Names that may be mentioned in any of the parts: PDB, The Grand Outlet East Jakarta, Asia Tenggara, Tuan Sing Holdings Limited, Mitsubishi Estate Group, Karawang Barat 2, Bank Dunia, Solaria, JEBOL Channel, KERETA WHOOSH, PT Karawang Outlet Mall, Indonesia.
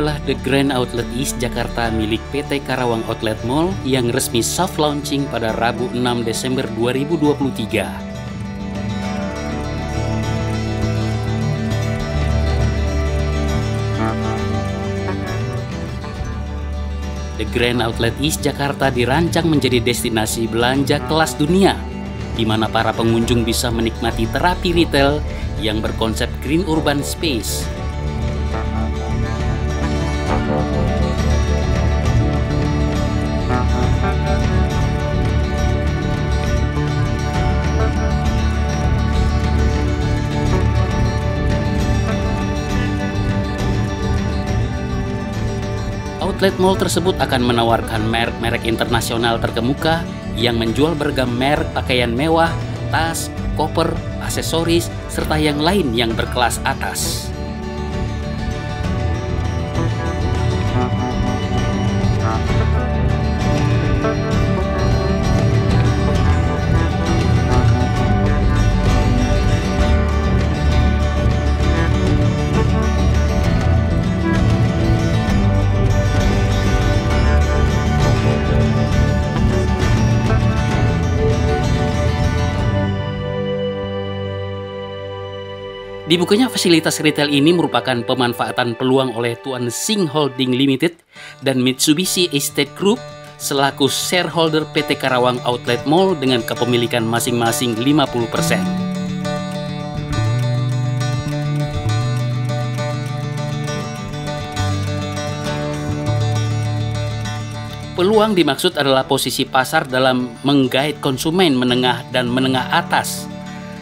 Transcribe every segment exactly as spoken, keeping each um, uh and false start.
adalah The Grand Outlet East Jakarta milik P T Karawang Outlet Mall yang resmi soft launching pada Rabu enam Desember dua ribu dua puluh tiga. The Grand Outlet East Jakarta dirancang menjadi destinasi belanja kelas dunia, di mana para pengunjung bisa menikmati terapi retail yang berkonsep Green Urban Space. Outlet mall tersebut akan menawarkan merek-merek internasional terkemuka yang menjual beragam merek pakaian mewah, tas, koper, aksesoris, serta yang lain yang berkelas atas. Dibukanya fasilitas retail ini merupakan pemanfaatan peluang oleh Tuan Sing Holdings Limited dan Mitsubishi Estate Group selaku shareholder P T Karawang Outlet Mall dengan kepemilikan masing-masing lima puluh persen. Peluang dimaksud adalah posisi pasar dalam menggait konsumen menengah dan menengah atas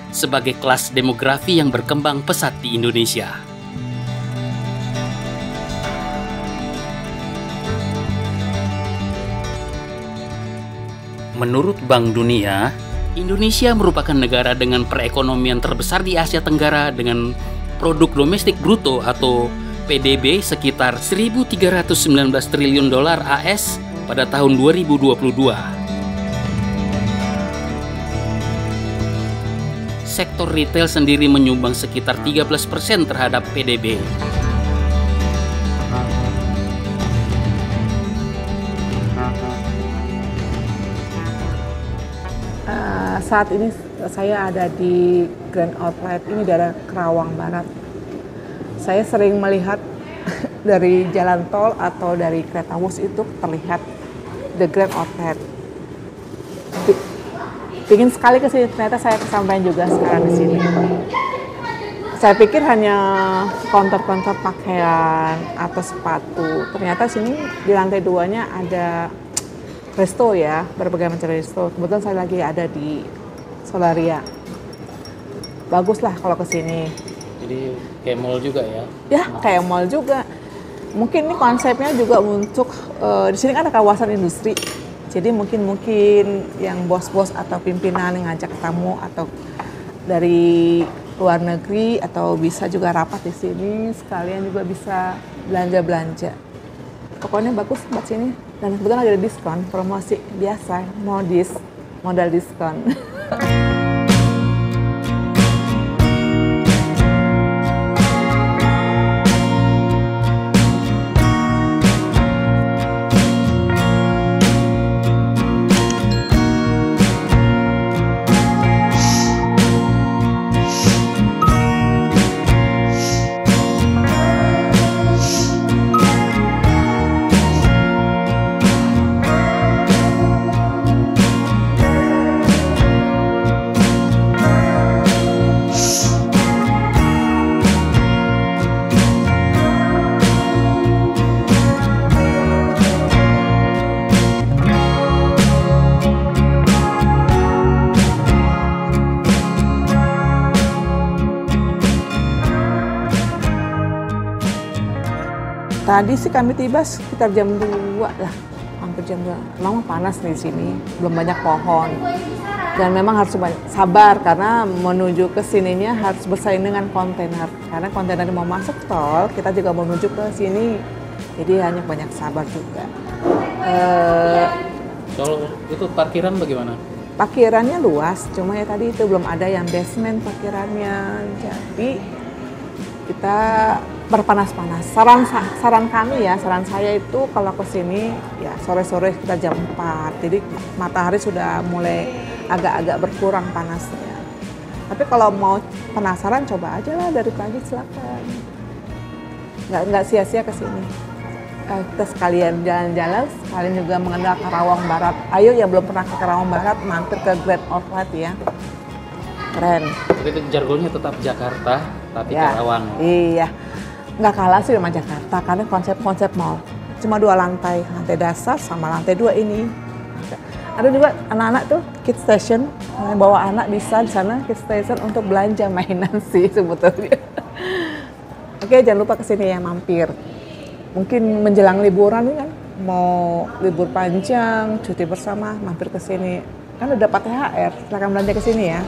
sebagai kelas demografi yang berkembang pesat di Indonesia. Menurut Bank Dunia, Indonesia merupakan negara dengan perekonomian terbesar di Asia Tenggara dengan produk domestik bruto atau P D B sekitar seribu tiga ratus sembilan belas triliun dolar A S pada tahun dua ribu dua puluh dua. Sektor retail sendiri menyumbang sekitar tiga belas persen terhadap P D B. Uh, saat ini saya ada di Grand Outlet ini daerah Karawang Barat. Saya sering melihat dari jalan tol atau dari kereta wus itu terlihat The Grand Outlet. Pingin sekali ke sini, ternyata saya kesampaian juga sekarang di sini. Saya pikir hanya counter-counter pakaian atau sepatu. Ternyata sini di lantai duanya ada resto ya, berbagai macam resto. Kebetulan saya lagi ada di Solaria. Baguslah kalau ke sini. Jadi kayak mall juga ya? Ya, kayak mall juga. Mungkin ini konsepnya juga untuk uh, di sini kan ada kawasan industri. Jadi mungkin-mungkin yang bos-bos atau pimpinan yang ngajak tamu atau dari luar negeri atau bisa juga rapat di sini, sekalian juga bisa belanja-belanja. Pokoknya bagus buat sini. Dan kebetulan ada diskon, promosi biasa, modis, modal diskon. Tadi sih kami tiba sekitar jam dua lah, hampir jam dua. Memang panas nih di sini, belum banyak pohon. Dan memang harus sabar karena menuju ke sininya harus bersaing dengan kontainer. Karena kontainer mau masuk tol, kita juga mau menuju ke sini. Jadi hanya banyak sabar juga. Uh, Kalau itu parkiran bagaimana? Parkirannya luas, cuma ya tadi itu belum ada yang basement parkirannya. Jadi kita berpanas-panas. Saran saran kami ya, saran saya itu kalau ke sini ya sore-sore kita jam empat. Jadi matahari sudah mulai agak-agak berkurang panasnya. Tapi kalau mau penasaran coba aja lah dari pagi, silakan. Nggak nggak sia-sia ke sini. Eh, kita sekalian jalan-jalan, sekalian juga mengenal Karawang Barat. Ayo yang belum pernah ke Karawang Barat mampir ke Grand Outlet ya. Keren. Itu jargonnya tetap Jakarta, tapi ya, Karawang. Iya, nggak kalah sih sama Jakarta karena konsep-konsep mall. Cuma dua lantai, lantai dasar sama lantai dua ini. Ada juga anak-anak tuh kids station, bawa anak bisa di sana kids station untuk belanja mainan sih sebetulnya. Oke, jangan lupa kesini ya, mampir. Mungkin menjelang liburan kan, mau libur panjang, cuti bersama, mampir ke sini. Kan udah dapat T H R, silakan belanja ke sini ya.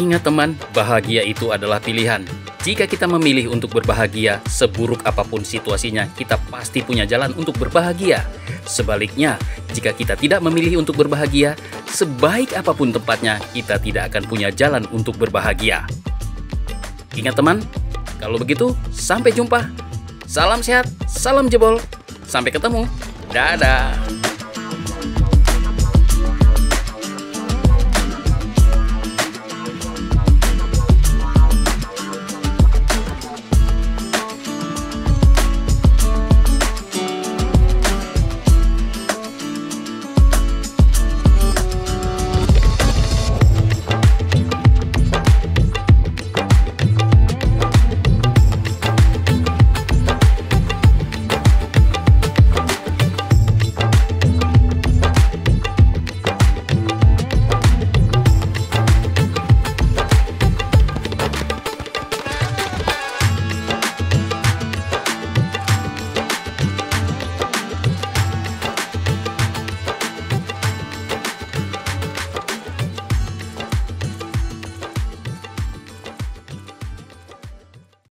Ingat teman, bahagia itu adalah pilihan. Jika kita memilih untuk berbahagia, seburuk apapun situasinya, kita pasti punya jalan untuk berbahagia. Sebaliknya, jika kita tidak memilih untuk berbahagia, sebaik apapun tempatnya, kita tidak akan punya jalan untuk berbahagia. Ingat teman, kalau begitu, sampai jumpa. Salam sehat, salam jebol. Sampai ketemu. Dadah.